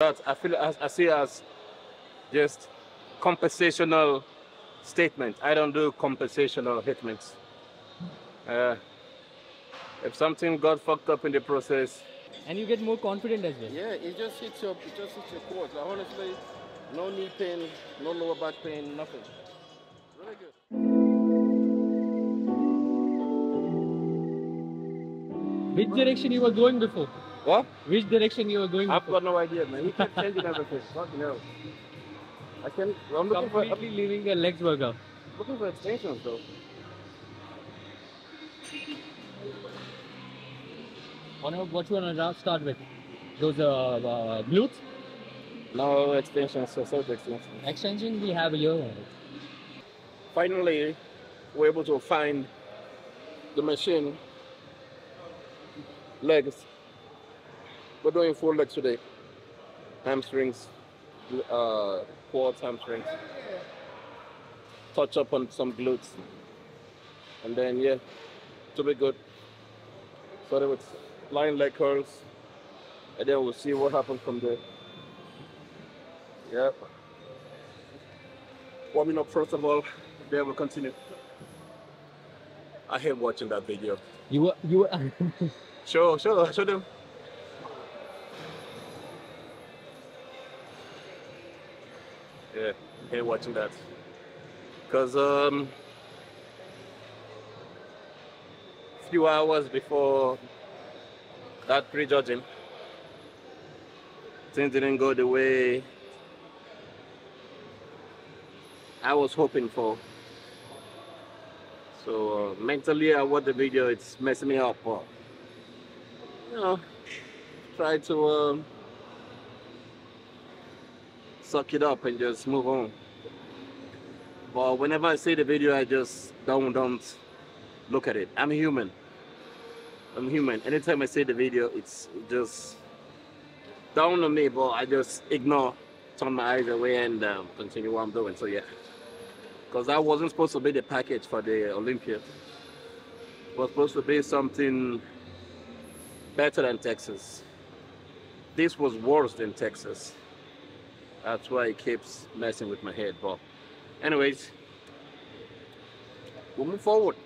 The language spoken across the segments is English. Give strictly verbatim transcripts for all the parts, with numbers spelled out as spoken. That I feel as I see as just compensational statement. I don't do compensational statements. Uh, if something got fucked up in the process, and you get more confident as well. Yeah, it just hits your it just hits your quads. Like, honestly, no knee pain, no lower back pain, nothing. Really good. Which direction you were going before? What? Which direction you were going? I've before? got no idea, man. You keep changing everything. Fucking hell. I can. Well, I'm looking completely for, leaving your legs workout. Looking for extensions though. What you wanna start with? Those uh, uh, glutes? No extensions, so sort of extensions. Extension we have here. Finally, we're able to find the machine legs. We're doing four legs today. Hamstrings, uh, quads, hamstrings. Touch up on some glutes. And then, yeah, to be good. Sort of with line leg curls. And then we'll see what happens from there. Yep. Warming up first of all, then we'll continue. I hate watching that video. You were, you were. Show, show, show them. Yeah, I hate watching that. Because um, a few hours before that prejudging, things didn't go the way I was hoping for. So uh, mentally, I watch the video, it's messing me up. But, you know, try to um, suck it up and just move on. But whenever I see the video, I just don't don't look at it. I'm human. I'm human. Anytime I see the video, it's just down on me. But I just ignore, turn my eyes away, and um, continue what I'm doing. So yeah. Because that wasn't supposed to be the package for the Olympiad. It was supposed to be something better than Texas. This was worse than Texas. That's why it keeps messing with my head. But anyways, we'll move forward.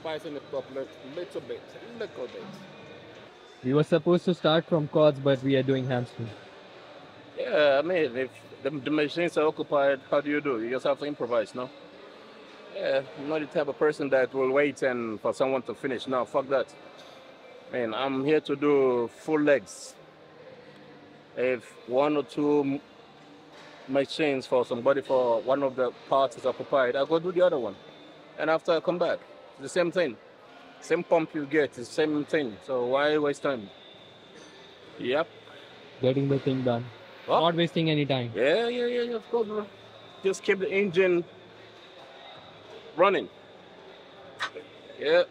Spicing it up a little bit, little bit. We were supposed to start from quads, but we are doing hamstrings. Yeah, I mean, if the, the machines are occupied, how do you do? You just have to improvise, no? Yeah, I'm not the type of person that will wait and for someone to finish. No, fuck that. I mean, I'm here to do full legs. If one or two machines for somebody for one of the parts is occupied, I'll go do the other one. And after I come back, it's the same thing. Same pump you get, it's the same thing. So why waste time? Yep. Getting the thing done. What? Not wasting any time. Yeah, yeah, yeah, yeah, of course, bro. Just keep the engine running. Yeah.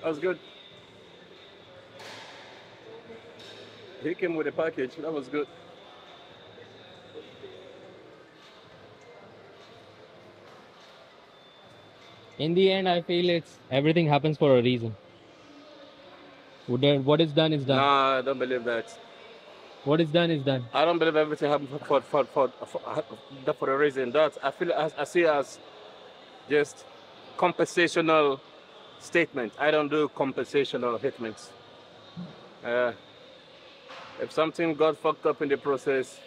That was good. He came with a package. That was good. in the end, I feel it's everything happens for a reason. What is done is done. Nah, I don't believe that. What is done is done. I don't believe everything happens for for for for, for, for a reason. That I feel as I see as just compensational statement. I don't do compensational statements. Uh, if something got fucked up in the process,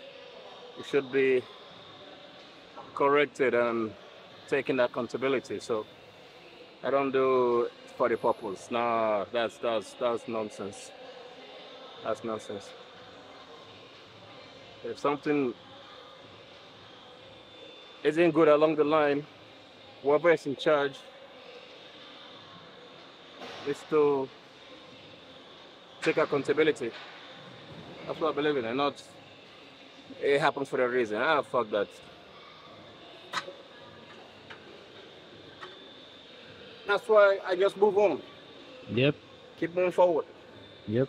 it should be corrected and taking accountability. So I don't do it for the purpose. No, that's that's that's nonsense. That's nonsense. If something isn't good along the line, whoever is in charge is to take accountability. That's what I believe in, and not it happens for a reason. Ah, fuck that. That's why I just move on. Yep. Keep moving forward. Yep.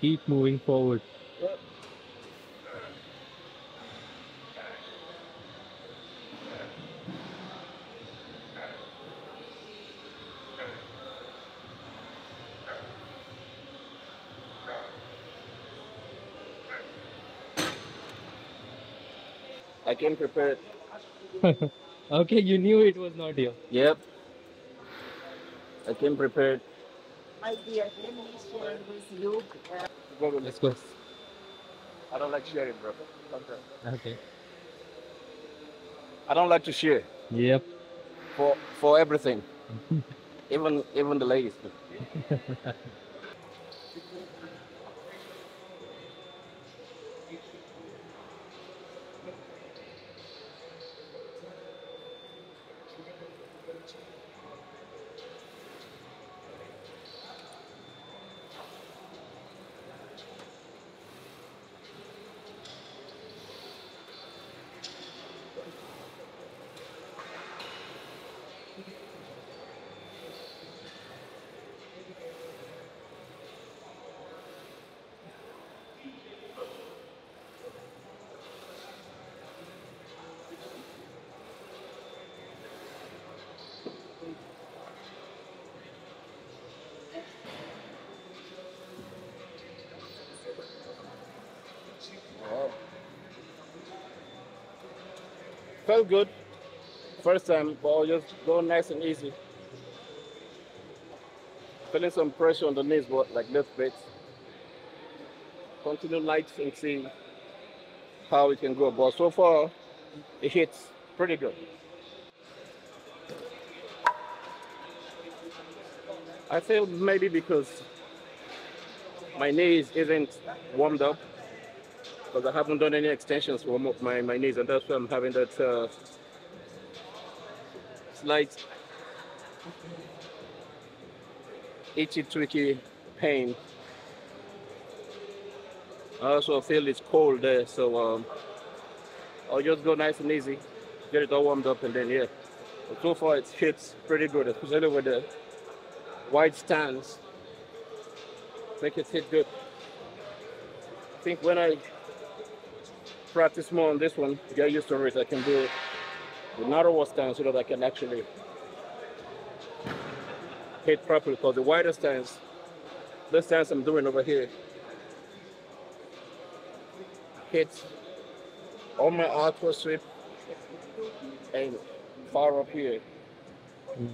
Keep moving forward. Yep. I came prepared. Okay, you knew it was not here. Yep. I came prepared. My dear, let me share with you. Let's go. I don't like sharing, bro. Okay. I don't like to share. Yep. For for everything, even even the ladies. Felt good, first time, but just go nice and easy. Feeling some pressure on the knees, but like left bit. Continue light and see how it can go. But so far, it hits pretty good. I feel maybe because my knees isn't warmed up. Because I haven't done any extensions for my, my knees, and that's why I'm having that uh, slight itchy, twitchy pain. I also feel it's cold there, so um, I'll just go nice and easy, get it all warmed up, and then yeah. But so far it hits pretty good, especially with the wide stance. I think it hit good. I think when I practice more on this one, get used to it, I can do the narrower stance so that I can actually hit properly, because the wider stance, this stance I'm doing over here, hits on my outward sweep and far up here. Mm.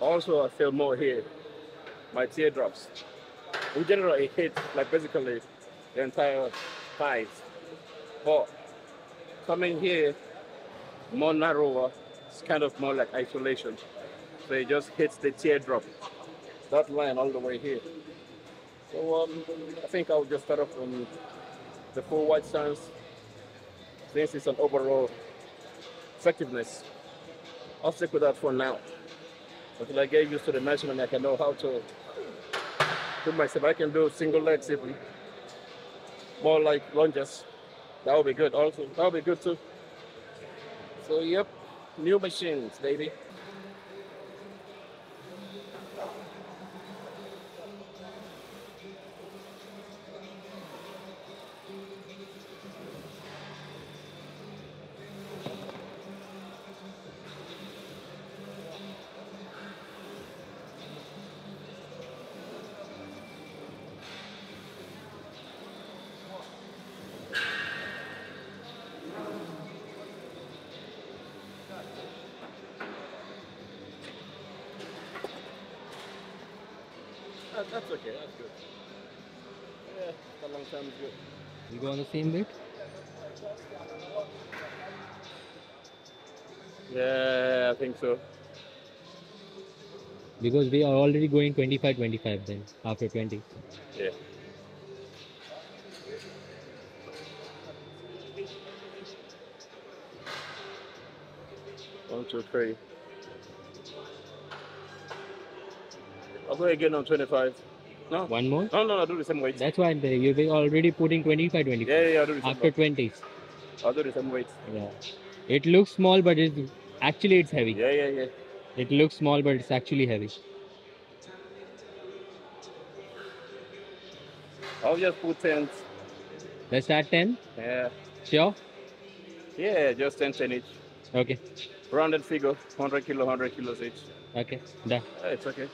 Also I feel more here, my teardrops. In general it hits like basically the entire thighs. But coming here, more narrower, it's kind of more like isolation. So it just hits the teardrop, that line all the way here. So um, I think I'll just start off on the full wide stance. This is an overall effectiveness. I'll stick with that for now. Until I get used to the measurement, I can know how to do myself. I can do single legs even, more like lunges. That would be good also. That would be good too. So yep, new machines, baby. that, that's okay, that's good. Yeah, that long time is good. You go on the same bit? Yeah, I think so. Because we are already going twenty-five twenty-five then, after twenty. Yeah. One, two, three. I'll go again on twenty-five. No. One more? No, no, I'll do the same weight. That's why I'm telling you, we're already putting twenty-five twenty-five. Yeah, yeah, I'll do the same after twenty. I'll do the same weight. Yeah. It looks small, but it's, actually it's heavy. Yeah, yeah, yeah. It looks small, but it's actually heavy. I'll just put ten. Let's add ten? Yeah. Sure? Yeah, just ten, ten each. Okay. Rounded figure, one hundred kilo, one hundred kilos each. Okay, done. Yeah, it's okay.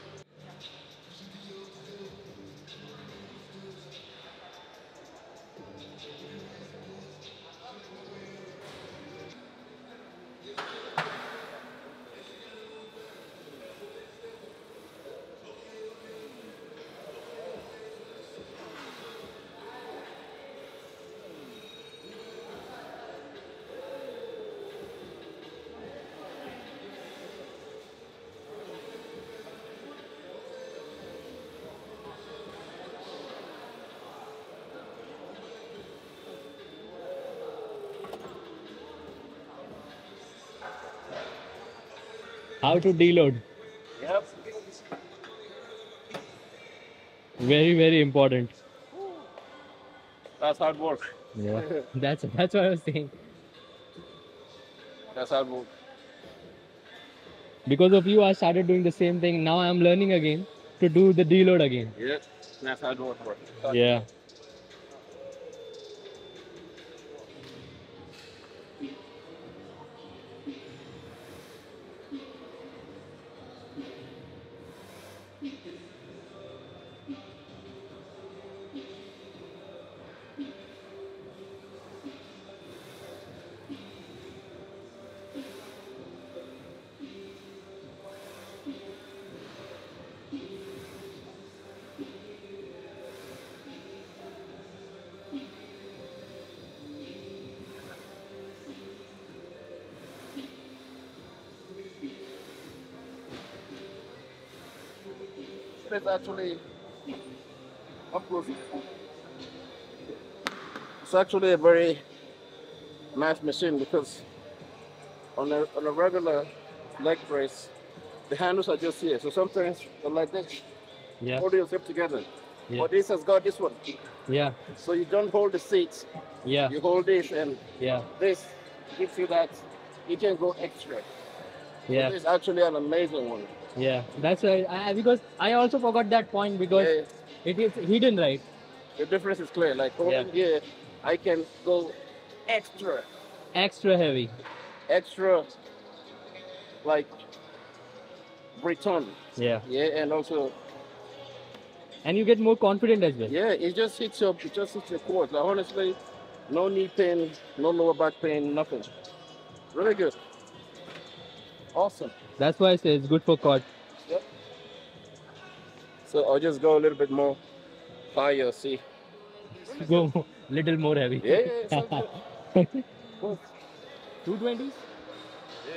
How to deload? Yep. Very, very important. That's hard work. Yeah. that's that's what I was saying. That's hard work. Because of you, I started doing the same thing. Now I'm learning again to do the deload again. Yeah. That's hard work. Hard yeah. Work. It's actually it's actually a very nice machine, because on a, on a regular leg press the handles are just here, so sometimes like this, yeah, hold yourself together, yeah. But this has got this one, yeah, so you don't hold the seat, yeah, you hold this, and yeah, this gives you that you can go extra, yeah, so it's actually an amazing one. Yeah, that's right. I, because I also forgot that point, because yeah, yeah. It is hidden, right? The difference is clear. Like over yeah. here, I can go extra, extra heavy, extra like Breton. Yeah, yeah, and also, and you get more confident as well. Yeah, it just hits your, it just hits your core. Like honestly, no knee pain, no lower back pain, nothing. Really good. Awesome. That's why I say it's good for quad. Yep. So I'll just go a little bit more higher, see. Go a little more heavy. Yeah, yeah, yeah. Cool. two twenties? Yeah.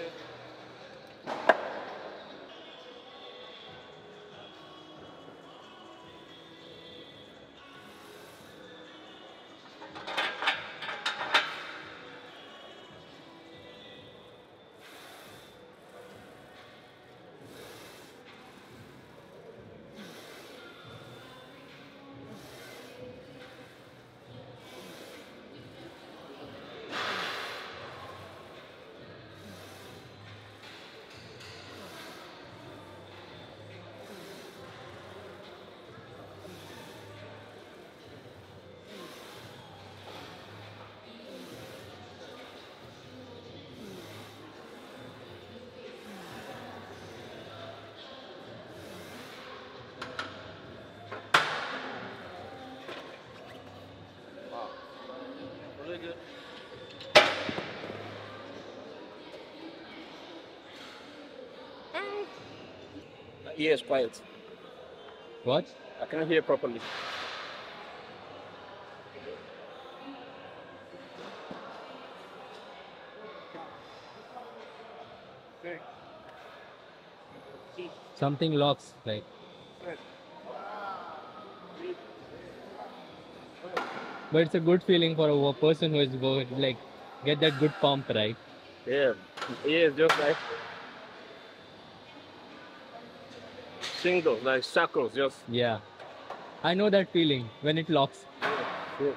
Yes, quiet. What? I can't hear properly. Something locks, like. But it's a good feeling for a person who is going, like, get that good pump, right? Yeah, yeah, just like singles, like circles, just. Yeah, I know that feeling when it locks. Yeah. Yeah.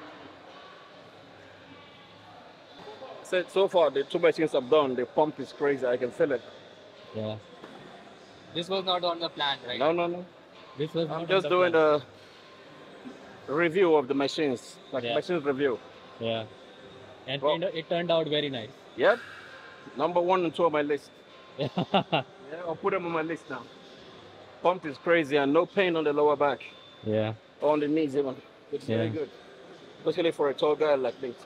So, so far, the two machines I've done, the pump is crazy. I can feel it. Yeah. This was not on the plan, right? No, no, no. This was. I'm not just on the doing plan. the. Review of the machines, like yeah. machines review. Yeah, and well, it turned out very nice. Yep, number one and two on my list. Yeah, I'll put them on my list now. Pump is crazy and no pain on the lower back. Yeah, or on the knees even, which is yeah. very good, especially for a tall guy like this.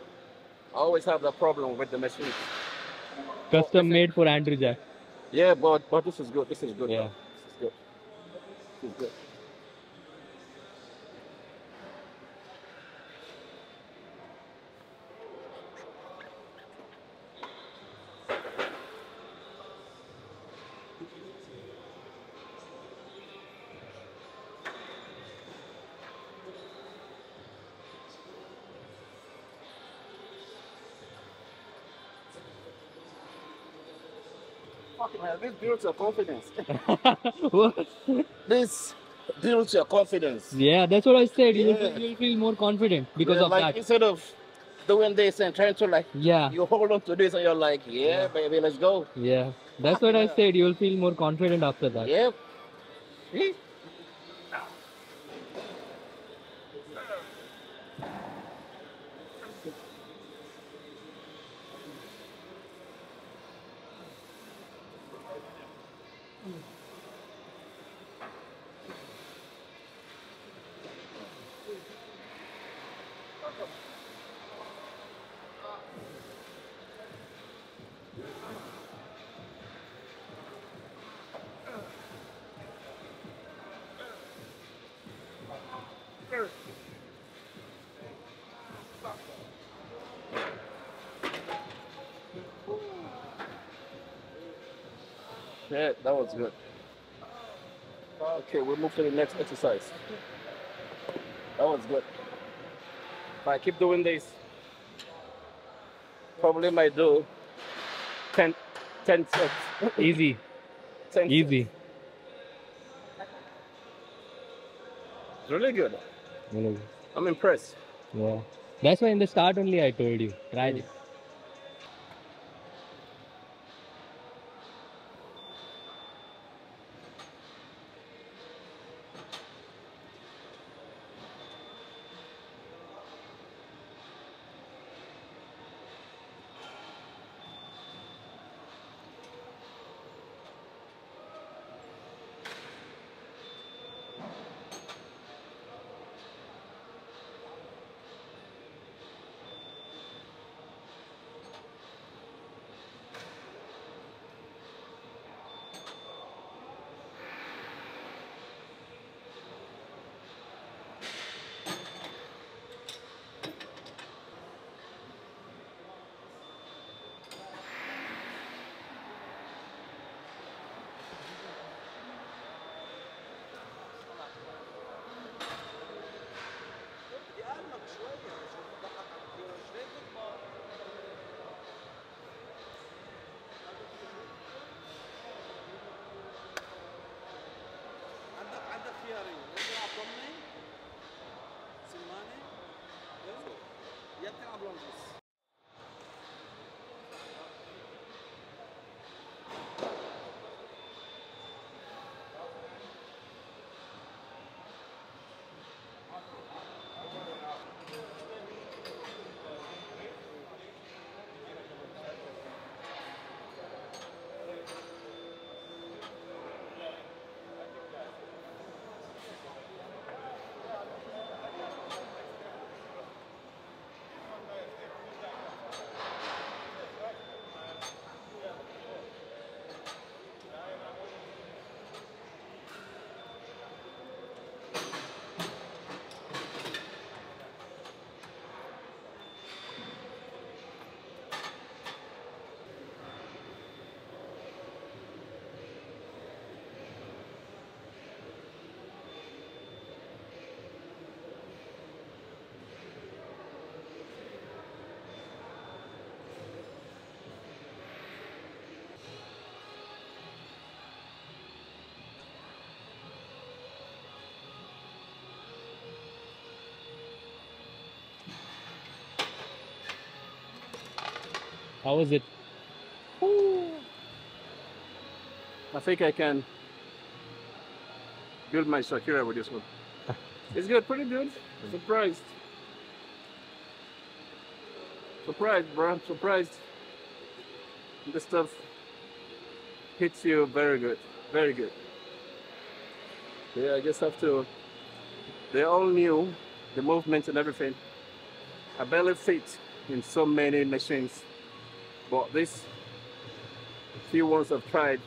I always have that problem with the machines. Custom oh, made for Andrew Jacked. Yeah, but but this is good. This is good. Yeah, man. this is good. This is good. Well, this builds your confidence. This builds your confidence. Yeah, that's what I said. Yeah. You'll, you'll feel more confident because yeah, of like that. Instead of doing this and trying to like, yeah, you hold on to this and you're like, yeah, yeah. baby, let's go. Yeah, that's what yeah. I said. You'll feel more confident after that. Yep. Yeah. Yeah, that was good. Okay, we'll move to the next exercise. That was good. If I keep doing this, probably might do ten, ten sets. Easy. ten Easy. Sets. It's really good. Really good. I'm impressed. Yeah. That's why in the start only I told you, try this. How is it? Ooh. I think I can build my Shakira with this one. It's good, pretty good. Surprised. Surprised, bro. Surprised. This stuff hits you very good. Very good. Yeah, I just have to. They're all new, the movements and everything. I barely fit in so many machines, but these few ones I've tried,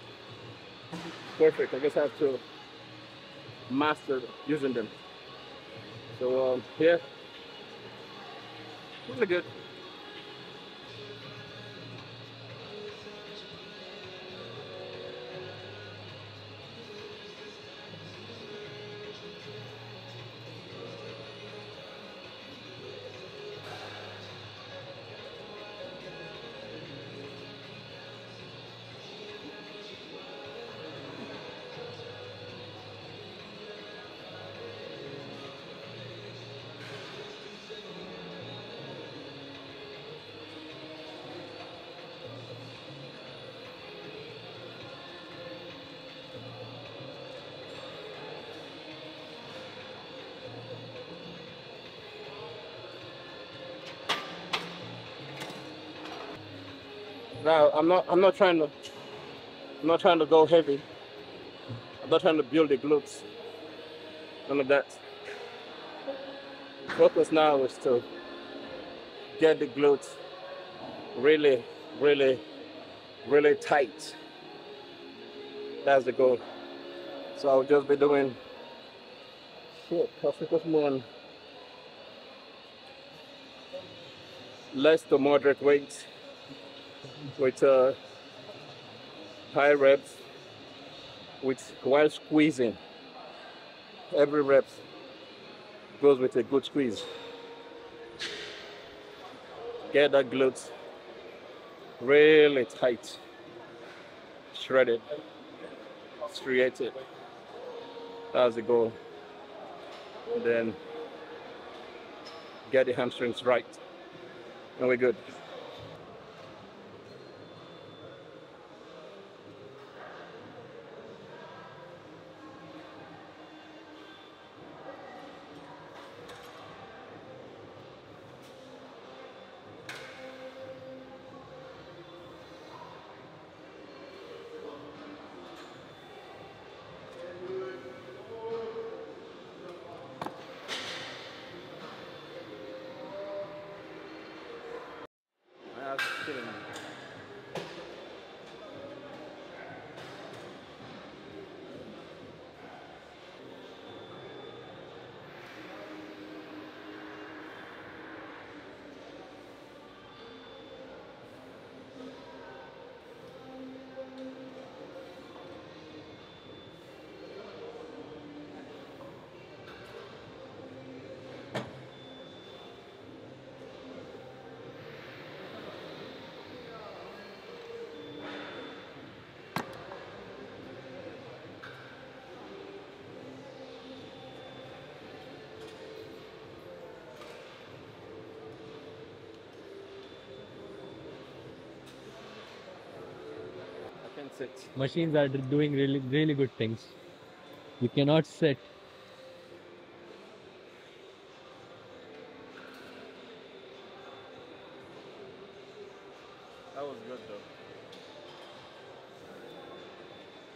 perfect. I just have to master using them. So um, yeah, really good. Now I'm not I'm not trying to I'm not trying to go heavy. I'm not trying to build the glutes. None of that. Focus now is to get the glutes really, really, really tight. That's the goal. So I'll just be doing shit, focus more on less to moderate weights, with uh, high reps, with while squeezing. Every rep goes with a good squeeze. Get that glutes really tight, shredded, striated. That's the goal. And then get the hamstrings right, and we're good. Machines are doing really, really good things. You cannot sit. That was good though.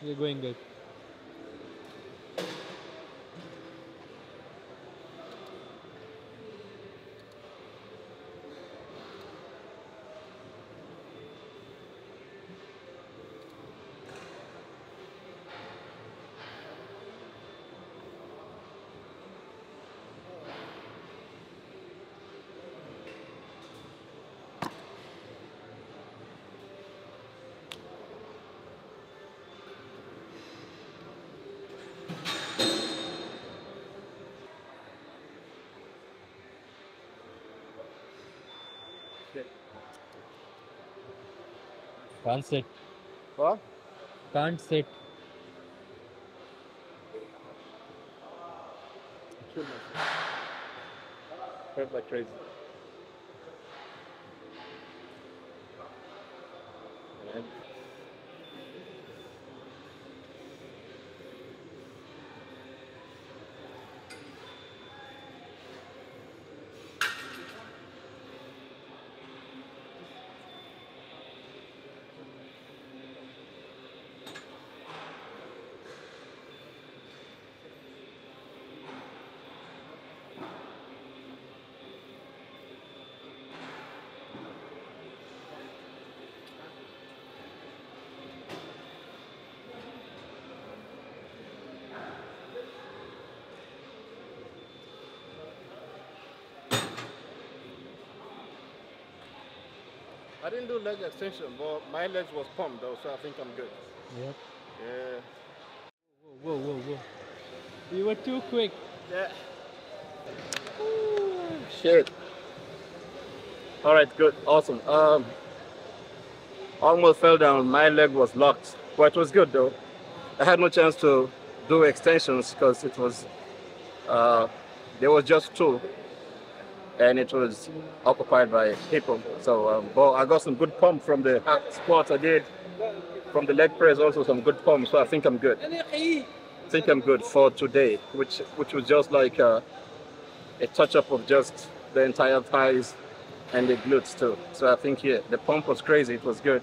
You're going good. Can't sit. What? Can't sit. Hurt like crazy. I didn't do leg extension, but my legs was pumped though, so I think I'm good. Yep. Yeah. Whoa, whoa, whoa, whoa. You were too quick. Yeah. Ooh, shit. All right, good, awesome. Um, almost fell down. My leg was locked, but it was good though. I had no chance to do extensions because it was uh, there was just two, and it was occupied by people. So, um, but I got some good pump from the squats I did, from the leg press also some good pump. So I think I'm good. I think I'm good for today, which which was just like uh, a touch up of just the entire thighs and the glutes too. So I think yeah, the pump was crazy. It was good.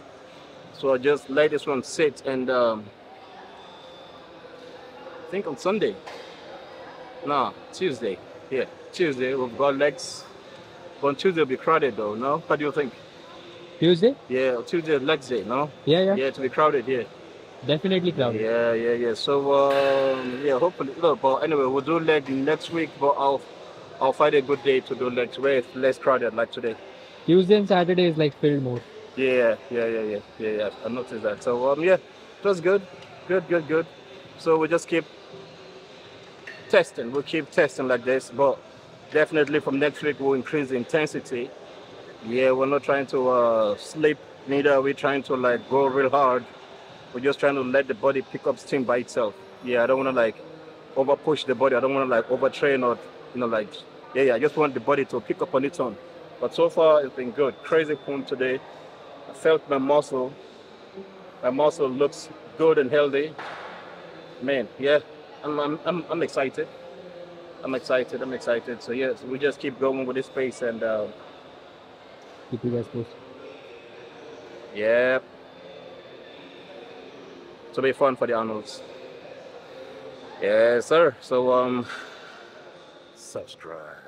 So I just let this one sit, and um, I think on Sunday, no Tuesday, yeah Tuesday we've got legs. But on Tuesday will be crowded though. No, what do you think? Tuesday? Yeah, Tuesday legs day. No? Yeah, yeah. Yeah, to be crowded. Yeah. Definitely crowded. Yeah, yeah, yeah. So um, yeah, hopefully. No, but anyway, we'll do legs next week. But I'll. I'll find a good day to do legs where it's less crowded like today. Tuesday and Saturday is like filled more. Yeah, yeah, yeah, yeah, yeah, yeah. I noticed that. So um, yeah, it was good, good, good, good. So we just keep testing. We'll keep testing like this, but definitely from next week we'll increase the intensity. Yeah, we're not trying to uh, sleep, neither are we trying to like go real hard. We're just trying to let the body pick up steam by itself. Yeah, I don't want to like over push the body. I don't want to like overtrain or you know, like, yeah, yeah, I just want the body to pick up on its own. But so far, it's been good. Crazy pump today. I felt my muscle. My muscle looks good and healthy. Man, yeah, I'm, I'm, I'm, I'm excited. I'm excited, I'm excited. So, yes, yeah, so we just keep going with this pace and... Uh, keep you guys posted. Yeah. It'll be fun for the Arnolds. Yes, yeah, sir. So, um... subscribe.